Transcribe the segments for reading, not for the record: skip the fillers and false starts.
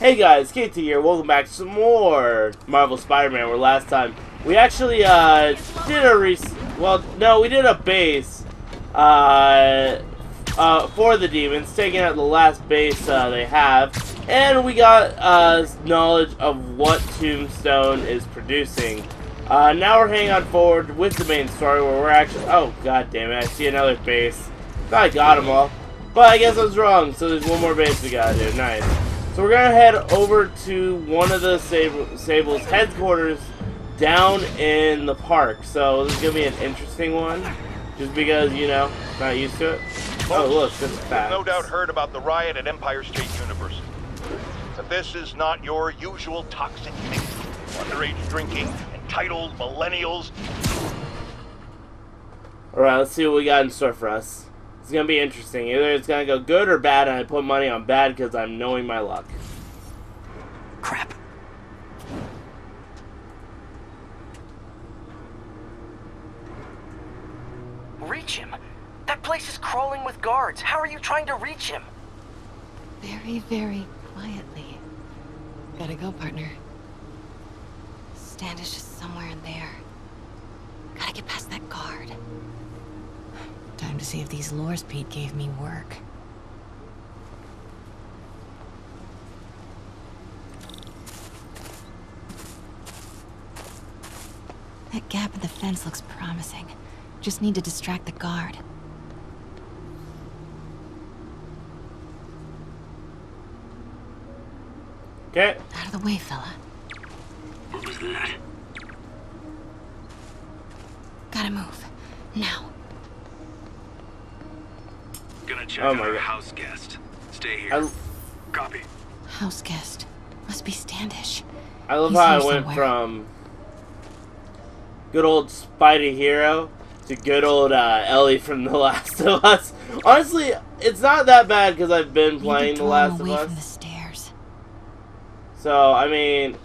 Hey guys, KT here, welcome back to some more Marvel's Spider-Man, where last time we actually, did a we did a base, for the Demons, taking out the last base, they have, and we got, knowledge of what Tombstone is producing. Now we're hanging on forward with the main story, where we're actually, oh, god damn it, I see another base. Thought I got them all, but I guess I was wrong, so there's one more base we gotta do, nice. So we're gonna head over to one of the Sable's headquarters down in the park. So this is gonna be an interesting one, just because, you know, not used to it. Oh look, that's fast. No doubt heard about the riot at Empire State University. But this is not your usual toxic mix: underage drinking, entitled millennials. All right, let's see what we got in store for us. It's gonna be interesting. Either it's gonna go good or bad, and I put money on bad because I'm knowing my luck. Crap. Reach him. That place is crawling with guards. How are you trying to reach him? Very, very quietly. Gotta go, partner. Standish is somewhere in there. Gotta get past that guard. Time to see if these lures Pete gave me work. That gap in the fence looks promising. Just need to distract the guard. Get out of the way, fella. What was that? Gotta move. Now. Gonna check out our house guest. Stay here. Copy. House guest. Must be Standish. I love how I went from good old Spidey hero to good old Ellie from The Last of Us. Honestly, it's not that bad because I've been playing The Last of Us. The stairs. So, I mean...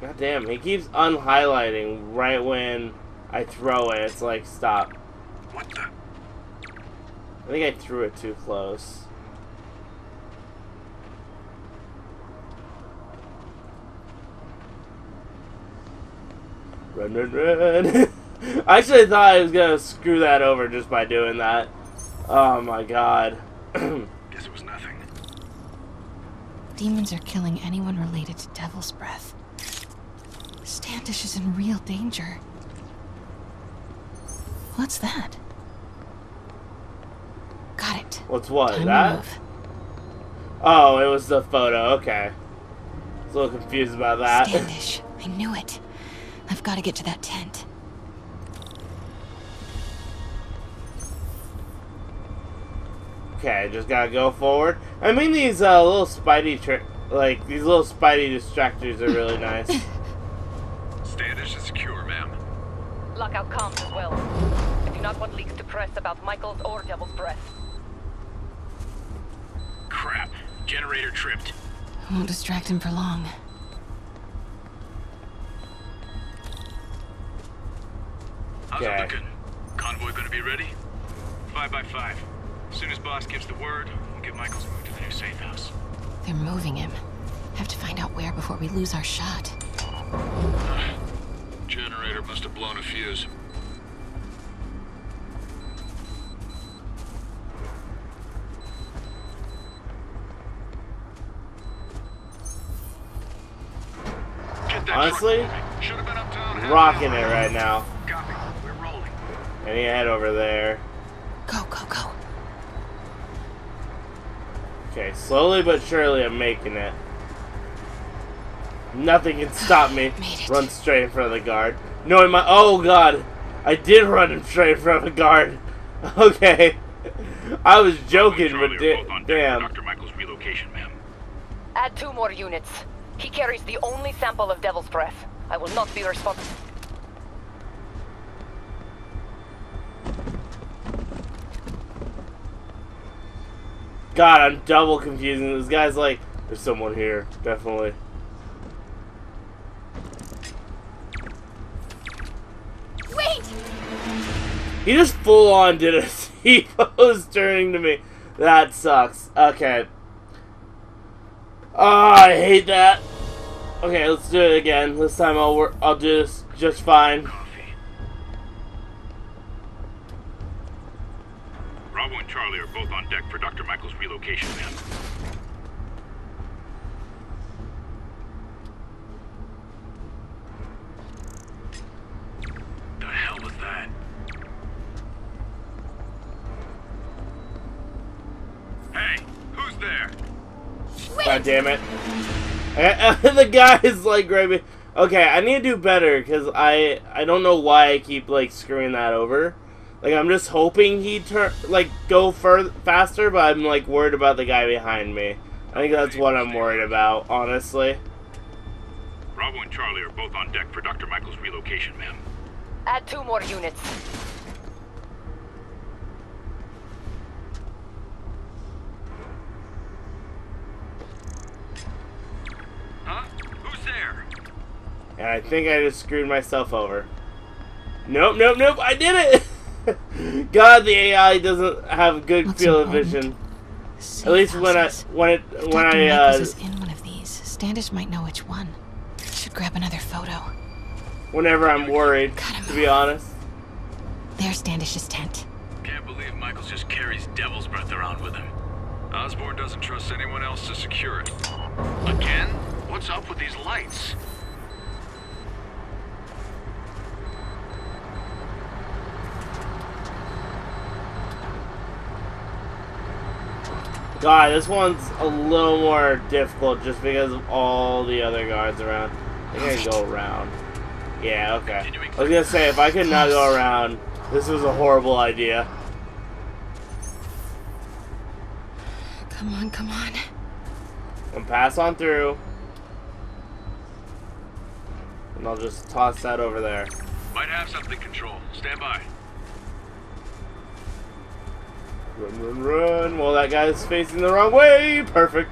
God damn, he keeps unhighlighting right when I throw it. It's like, stop. What the? I think I threw it too close. Run, run, run. I actually thought I was gonna screw that over just by doing that. Oh my god. Guess it was nothing. Demons are killing anyone related to Devil's Breath. Standish is in real danger. What's that? Got it. What's what? Time that? Oh, it was the photo. Okay. I was a little confused about that. Standish, I knew it. I've got to get to that tent. Okay, just gotta go forward. I mean, these little Spidey distractors are really nice. Standish is secure, ma'am. Lockout comms as well. I do not want leaks to press about Michaels or Devil's Breath. Crap. Generator tripped. Won't distract him for long. How's it looking? Convoy gonna be ready? 5 by 5. As soon as boss gives the word, we'll get Michaels moved to the new safe house. They're moving him. Have to find out where before we lose our shot. Generator must have blown a fuse. Honestly, rocking it right now. Copy. We're rolling. I need to head over there. Go, go, go. Okay, slowly but surely I'm making it. Nothing can stop me. Run straight in front of the guard. Knowing my... Oh, God. I did run straight in front of the guard. Okay. I was joking, but damn. Dr. Michael's relocation, ma'am. Add 2 more units. He carries the only sample of Devil's Breath. I will not be responsible. God, I'm double confusing. This guy's like, there's someone here. Definitely. He just full on did a C pose turning to me. That sucks. Okay. I hate that. Okay, let's do it again. This time I'll do this just fine. Coffee. Bravo and Charlie are both on deck for Dr. Michael's relocation, man. The hell was that? Hey, who's there? God damn it. The guy is like grabbing. Okay, I need to do better because I don't know why I keep like screwing that over. Like I'm just hoping he go faster, but I'm like worried about the guy behind me. I think that's what I'm worried about, honestly. Bravo and Charlie are both on deck for Dr. Michael's relocation, ma'am. Add 2 more units. And I think I just screwed myself over. Nope, nope, nope, I did it! God, the AI doesn't have a good field of vision. At least when is in one of these. Standish might know which one. Should grab another photo. Whenever I'm worried, to be honest. There's Standish's tent. Can't believe Michaels just carries Devil's Breath around with him. Osborne doesn't trust anyone else to secure it. Again? What's up with these lights? God, this one's a little more difficult just because of all the other guards around. I can't go around. Yeah, okay. I was gonna say, if I could not go around, this was a horrible idea. Come on, come on. And pass on through. And I'll just toss that over there. Might have something, Control. Stand by. Run, run, run. Well, that guy's facing the wrong way. Perfect.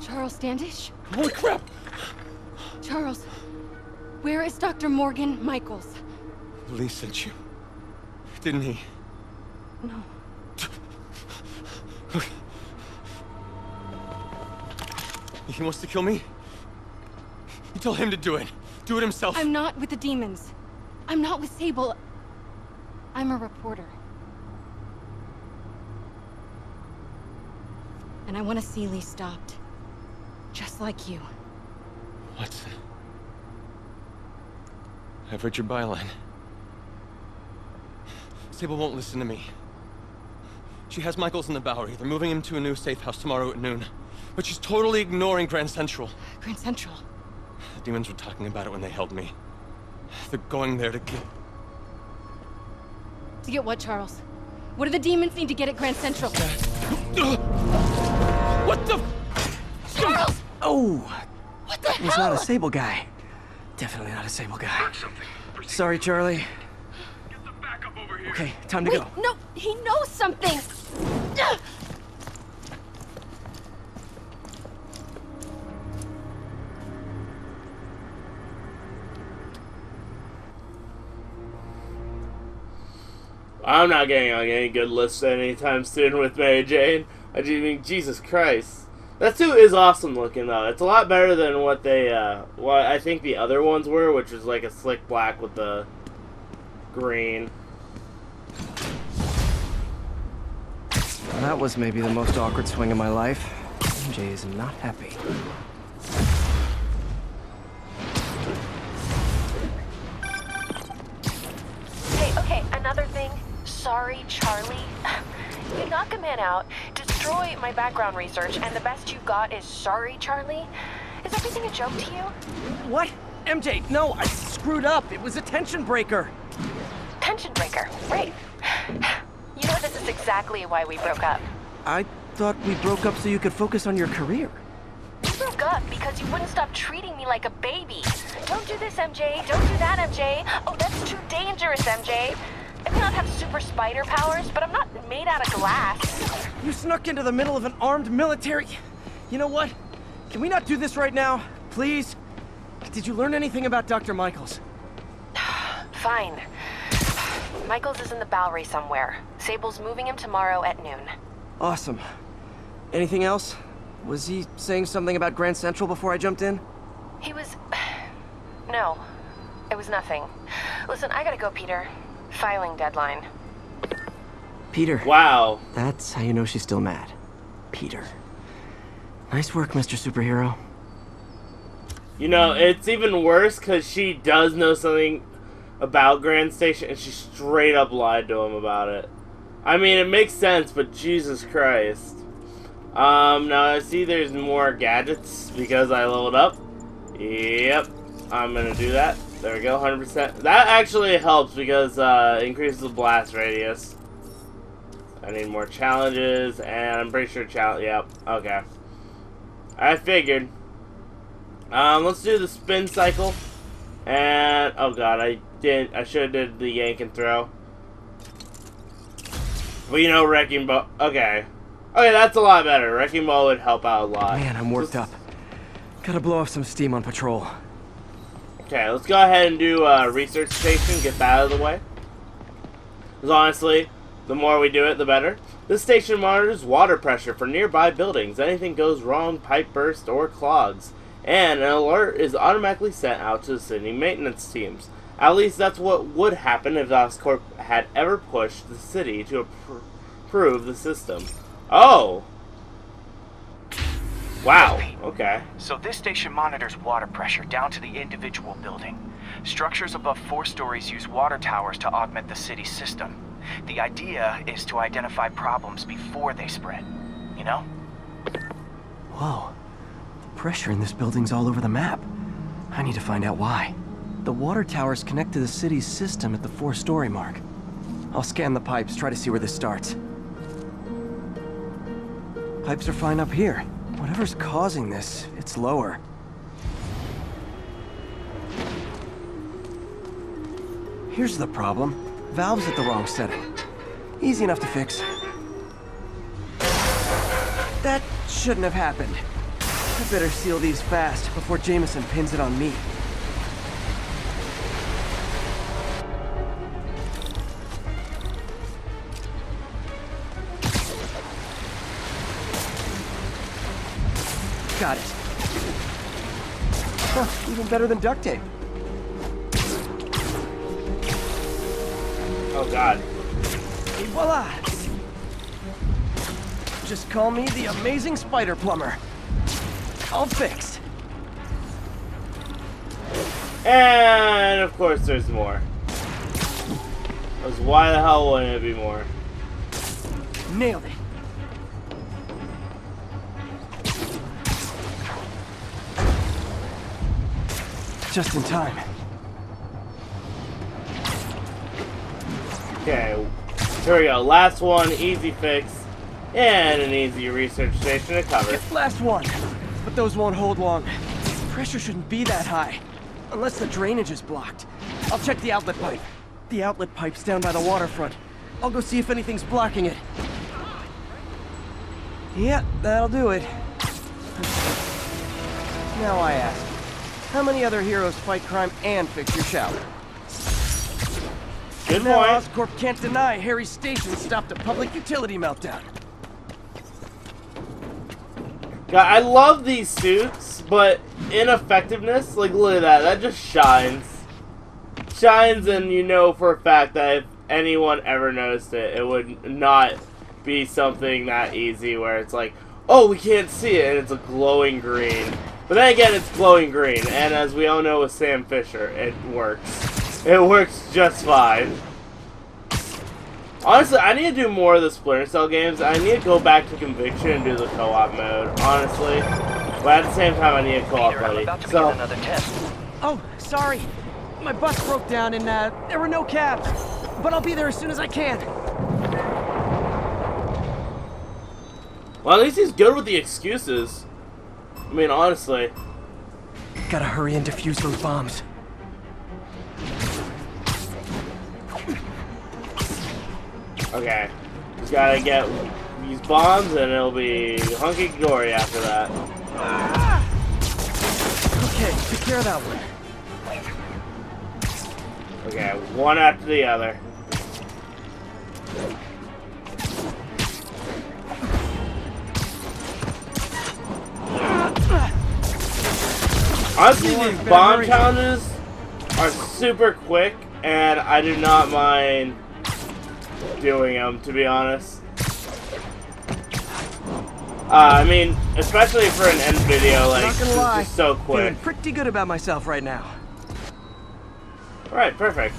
Charles Standish? Holy crap! Charles, where is Dr. Morgan Michaels? Lee sent you, didn't he? No. Look. He wants to kill me? You tell him to do it. Do it himself. I'm not with the Demons. I'm not with Sable. I'm a reporter. And I want to see Lee stopped. Just like you. Watson. I've read your byline. Sable won't listen to me. She has Michaels in the Bowery. They're moving him to a new safe house tomorrow at noon. But she's totally ignoring Grand Central. Grand Central? The Demons were talking about it when they held me. They're going there to get... To get what, Charles? What do the Demons need to get at Grand Central? What the... Charles! Oh! What the hell? He's not a Sable guy. Definitely not a Sable guy. Sorry, Charlie. Get the backup over here. Okay, time to go. No, he knows something! I'm not getting on any good list anytime soon with Mary Jane. I mean, Jesus Christ. That suit is awesome looking though. It's a lot better than what they, what I think the other ones were, which is like a slick black with the green. That was maybe the most awkward swing of my life. MJ is not happy. Hey, okay, another thing. Sorry, Charlie. You knock a man out, destroy my background research, and the best you got is sorry, Charlie? Is everything a joke to you? What? MJ, no, I screwed up. It was a tension breaker. Tension breaker, right. You know, this is exactly why we broke up. I thought we broke up so you could focus on your career. We broke up because you wouldn't stop treating me like a baby. Don't do this, MJ. Don't do that, MJ. Oh, that's too dangerous, MJ. I may not have super spider powers, but I'm not made out of glass. You snuck into the middle of an armed military... You know what? Can we not do this right now? Please? Did you learn anything about Dr. Michaels? Fine. Michaels is in the Bowery somewhere. Sable's moving him tomorrow at noon. Awesome. Anything else? Was he saying something about Grand Central before I jumped in? He was... No. It was nothing. Listen, I gotta go, Peter. Filing deadline. Peter. Wow. That's how you know she's still mad. Peter. Nice work, Mr. Superhero. You know, it's even worse because she does know something about Grand Station and she straight up lied to him about it. I mean, it makes sense, but Jesus Christ. Now I see there's more gadgets because I leveled up. Yep, I'm gonna do that. There we go, 100%. That actually helps because it increases the blast radius. I need more challenges, and I'm pretty sure yep, okay. I figured. Let's do the spin cycle. And, oh god, I should have did the yank and throw. But you know, Wrecking Ball, okay. Okay, that's a lot better. Wrecking Ball would help out a lot. Man, I'm worked up. Gotta blow off some steam on patrol. Okay, let's go ahead and do research station, get that out of the way. Because honestly, the more we do it, the better. This station monitors water pressure for nearby buildings. Anything goes wrong, pipe bursts, or clogs. And an alert is automatically sent out to the city maintenance teams. At least that's what would happen if OsCorp had ever pushed the city to approve the system. Oh! Wow, okay. So this station monitors water pressure down to the individual building. Structures above 4 stories use water towers to augment the city's system. The idea is to identify problems before they spread, you know? Whoa. The pressure in this building's all over the map. I need to find out why. The water towers connect to the city's system at the 4-story mark. I'll scan the pipes, try to see where this starts. Pipes are fine up here. Whatever's causing this, it's lower. Here's the problem. Valve's at the wrong setting. Easy enough to fix. That shouldn't have happened. I better seal these fast before Jameson pins it on me. Got it. Huh, even better than duct tape. Oh god. Et voila! Just call me the amazing spider plumber. All fixed. And of course there's more. Because why the hell wouldn't it be more? Nailed it. Just in time. Okay, here we go. Last one, easy fix, and an easy research station to cover. Just last one, but those won't hold long. Pressure shouldn't be that high, unless the drainage is blocked. I'll check the outlet pipe. The outlet pipe's down by the waterfront. I'll go see if anything's blocking it. Yeah, that'll do it. Now I ask. How many other heroes fight crime and fix your shower? Good point. OsCorp can't deny Harry Stassen stopped a public utility meltdown. God, I love these suits, but ineffectiveness, like look at that, that just shines. Shines, and you know for a fact that if anyone ever noticed it, it would not be something that easy where it's like, oh, we can't see it, and it's a glowing green. But then again, it's glowing green, and as we all know with Sam Fisher, it works. It works just fine. Honestly, I need to do more of the Splinter Cell games. I need to go back to Conviction and do the co-op mode, honestly. But at the same time, I need a co-op buddy. So. Another test. Oh, sorry. My bus broke down and there were no cabs. But I'll be there as soon as I can. Well, at least he's good with the excuses. I mean, honestly. Gotta hurry and defuse those bombs. Okay. Just gotta get these bombs and it'll be hunky-dory after that. Ah! Secure that one. Okay, one after the other. Honestly, these bomb challenges are super quick, and I do not mind doing them, to be honest. I mean, especially for an end video, like, it's just so quick. Feeling pretty good about myself right now. Alright, perfect.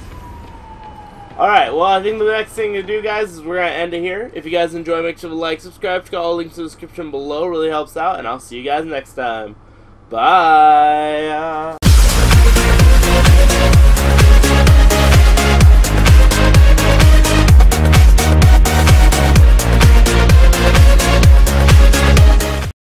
Alright, well, I think the next thing to do, guys, is we're going to end it here. If you guys enjoy, make sure to like, subscribe, check out all the links in the description below. Really helps out, and I'll see you guys next time. Bye.